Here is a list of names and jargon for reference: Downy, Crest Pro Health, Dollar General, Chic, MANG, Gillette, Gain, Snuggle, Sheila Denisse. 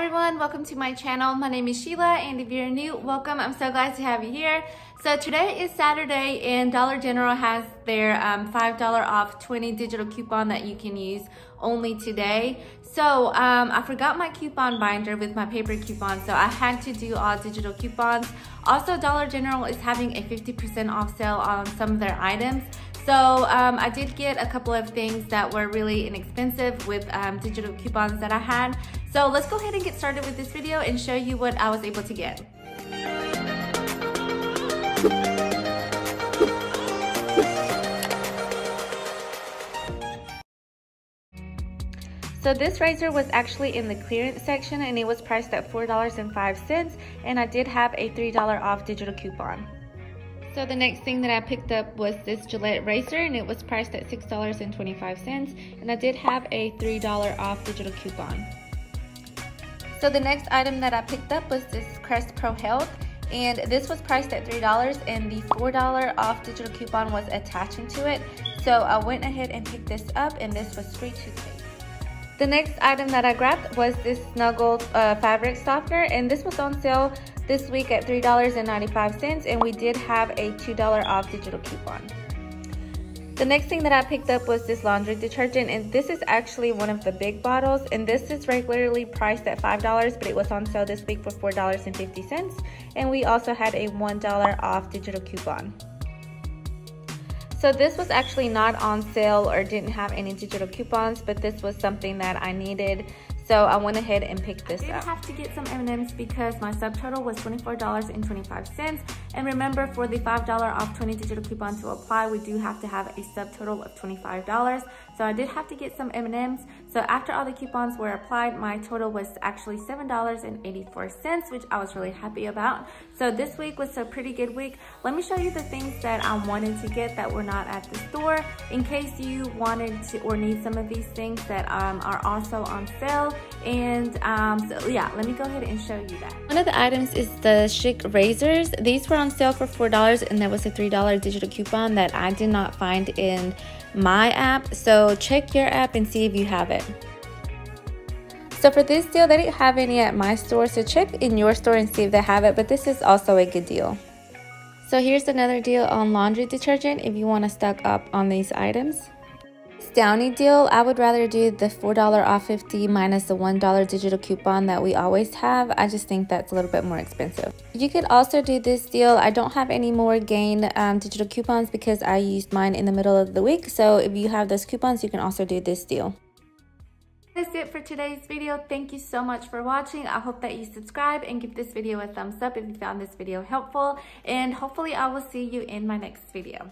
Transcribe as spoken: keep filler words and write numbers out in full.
everyone, welcome to my channel. My name is Sheila, and if you're new, welcome. I'm so glad to have you here. So today is Saturday and Dollar General has their um, five dollar off twenty digital coupon that you can use only today. So um, I forgot my coupon binder with my paper coupon, so I had to do all digital coupons. Also, Dollar General is having a fifty percent off sale on some of their items. So um, I did get a couple of things that were really inexpensive with um, digital coupons that I had. So let's go ahead and get started with this video and show you what I was able to get. So this razor was actually in the clearance section and it was priced at four dollars and five cents, and I did have a three dollar off digital coupon. So the next thing that I picked up was this Gillette razor, and it was priced at six dollars and twenty-five cents, and I did have a three dollar off digital coupon. So the next item that I picked up was this Crest Pro Health, and this was priced at three dollars, and the four dollar off digital coupon was attaching to it. So I went ahead and picked this up, and this was free toothpaste. The next item that I grabbed was this Snuggle uh, fabric softener, and this was on sale this week at three dollars and ninety-five cents, and we did have a two dollar off digital coupon. The next thing that I picked up was this laundry detergent, and this is actually one of the big bottles, and this is regularly priced at five dollars, but it was on sale this week for four dollars and fifty cents, and we also had a one dollar off digital coupon. So this was actually not on sale or didn't have any digital coupons, but this was something that I needed, so I went ahead and picked this up. I did have to get some M and Ms because my subtotal was twenty-four dollars and twenty-five cents, and remember, for the five dollar off twenty digital coupon to apply, we do have to have a subtotal of twenty-five dollars, so I did have to get some M and Ms. So after all the coupons were applied, my total was actually seven dollars and eighty-four cents, which I was really happy about. So this week was a pretty good week. Let me show you the things that I wanted to get that were not at the store, in case you wanted to or need some of these things that um, are also on sale. And um, so yeah, let me go ahead and show you that. One of the items is the Chic razors. These were on sale for four dollars, and there was a three dollar digital coupon that I did not find in my app. So check your app and see if you have it. So for this deal, they didn't have any at my store, so check in your store and see if they have it, but this is also a good deal. So here's another deal on laundry detergent if you want to stock up on these items. Downy deal, I would rather do the four dollar off fifty minus the one dollar digital coupon that we always have. I just think that's a little bit more expensive. You could also do this deal. I don't have any more Gain um, digital coupons because I used mine in the middle of the week. So if you have those coupons, you can also do this deal. That's it for today's video. Thank you so much for watching. I hope that you subscribe and give this video a thumbs up if you found this video helpful. And hopefully I will see you in my next video.